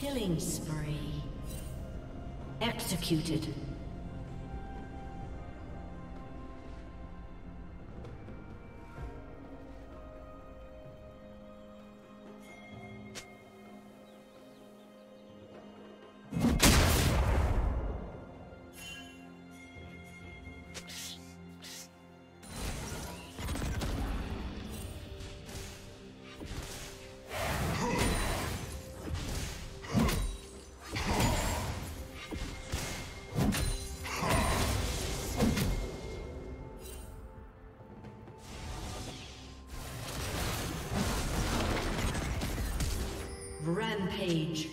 Killing spree. Executed. Rampage.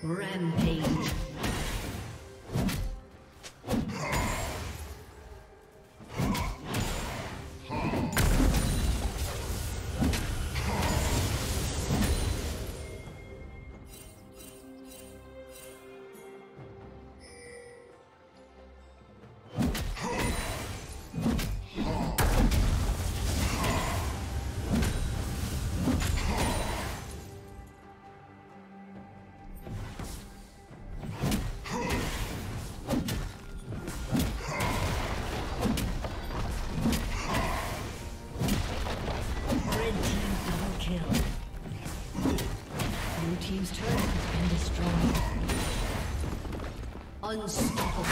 Rampage. team's turret has been destroyed. Unstoppable.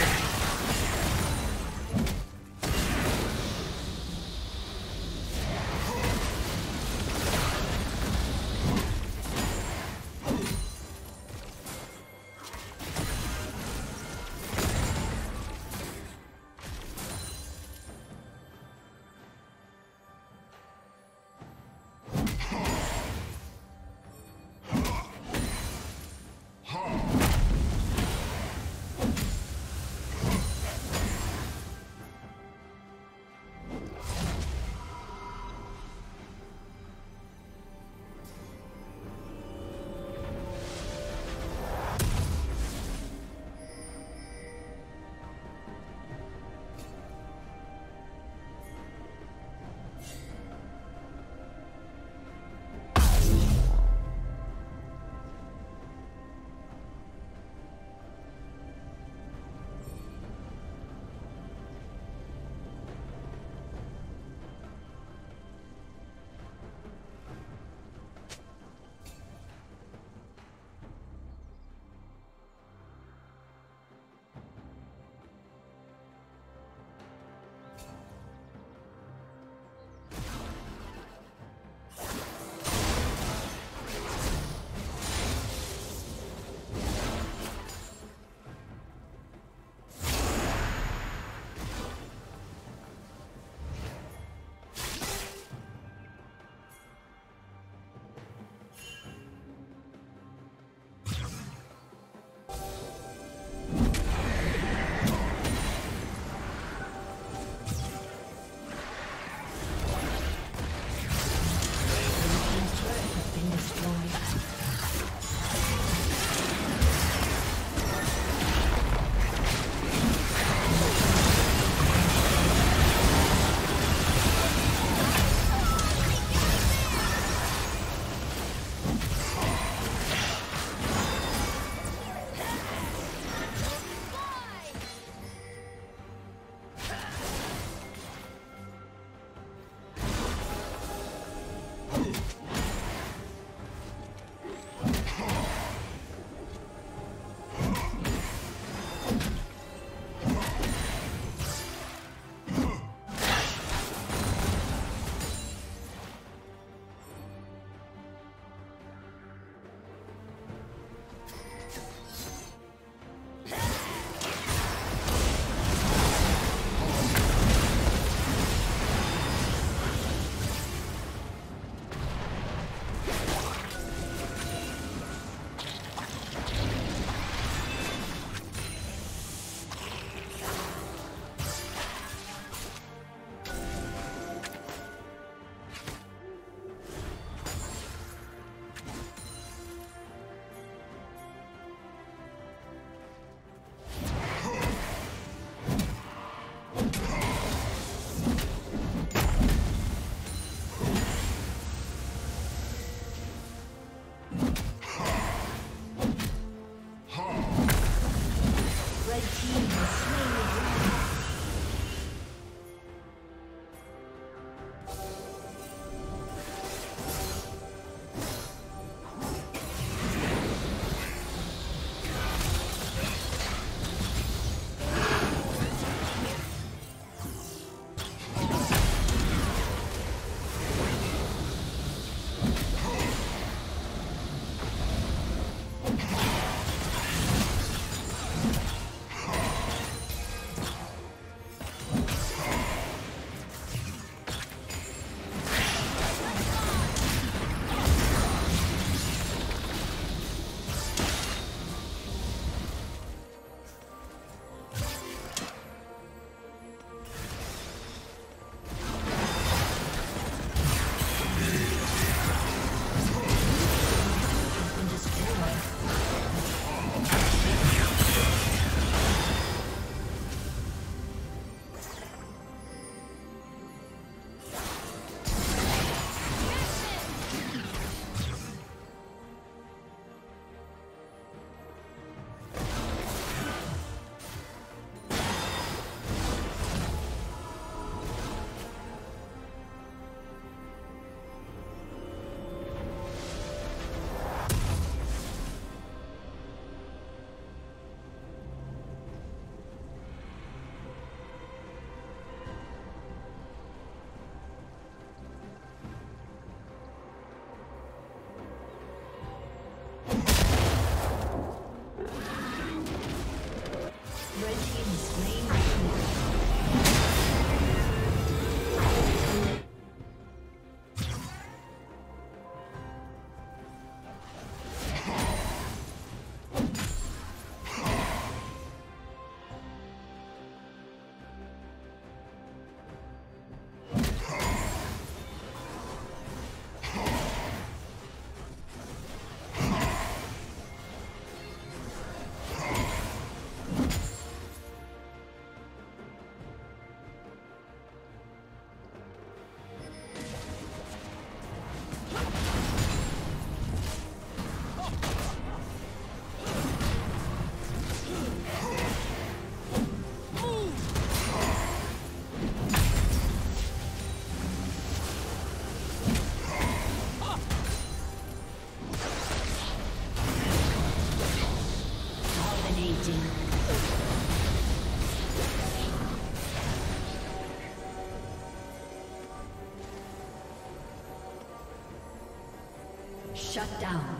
Shut down.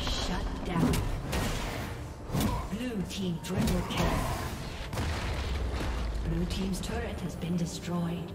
Shut down. Blue team triple kill. Blue team's turret has been destroyed.